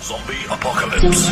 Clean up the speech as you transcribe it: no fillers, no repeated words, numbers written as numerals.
Zombie Apocalypse.